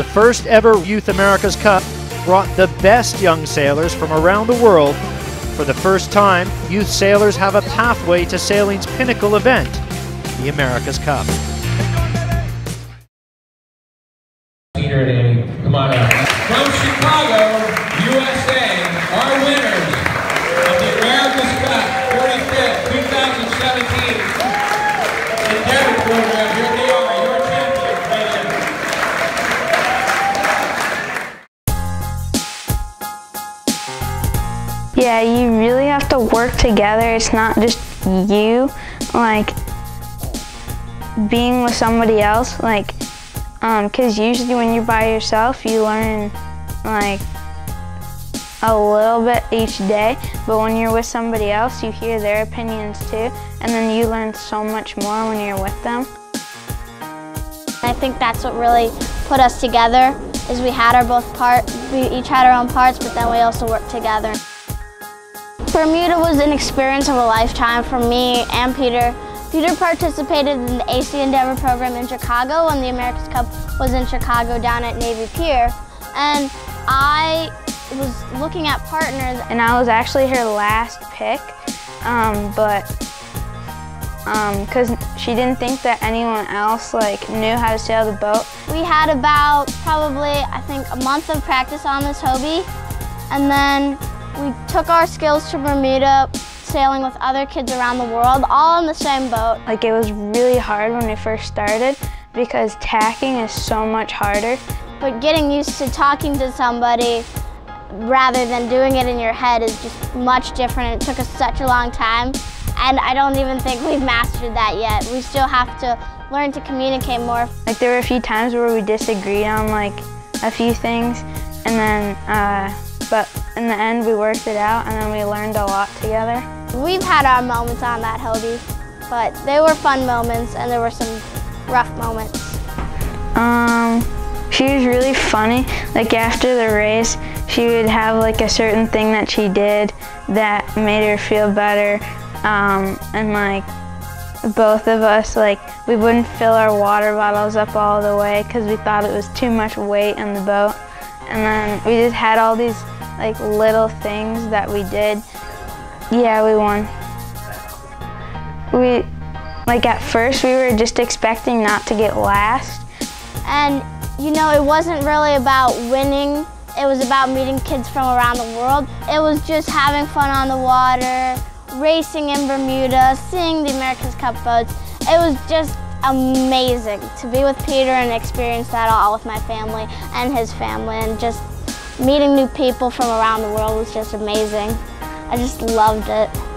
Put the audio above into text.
The first ever Youth America's Cup brought the best young sailors from around the world. For the first time, youth sailors have a pathway to sailing's pinnacle event, the America's Cup. Come on up. From Chicago, USA, our winners of the America's Cup 45th 2017 Endeavor program. Here they are, your champions, ladies. Yeah, you really have to work together. It's not just you, like, being with somebody else, like, because usually when you're by yourself, you learn like a little bit each day, but when you're with somebody else, you hear their opinions too, and then you learn so much more when you're with them. I think that's what really put us together, is we each had our own parts, but then we also worked together. Bermuda was an experience of a lifetime for me and Peter. Peter participated in the AC Endeavor program in Chicago when the America's Cup was in Chicago down at Navy Pier. And I was looking at partners. And I was actually her last pick, because she didn't think that anyone else knew how to sail the boat. We had about probably, I think, a month of practice on this Hobie. And then we took our skills to Bermuda, sailing with other kids around the world, all in the same boat. Like, it was really hard when we first started because tacking is so much harder. But getting used to talking to somebody rather than doing it in your head is just much different. It took us such a long time, and I don't even think we've mastered that yet. We still have to learn to communicate more. Like, there were a few times where we disagreed on a few things, and then, but in the end we worked it out, and then we learned a lot together. We've had our moments on that Hobie, but they were fun moments and there were some rough moments. She was really funny. Like, after the race, she would have a certain thing that she did that made her feel better. And both of us, we wouldn't fill our water bottles up all the way because we thought it was too much weight on the boat. And then we just had all these little things that we did. Yeah, we won. We, at first we were just expecting not to get last. And, you know, it wasn't really about winning. It was about meeting kids from around the world. It was just having fun on the water, racing in Bermuda, seeing the America's Cup boats. It was just amazing to be with Peter and experience that all with my family and his family, and just meeting new people from around the world was just amazing. I just loved it.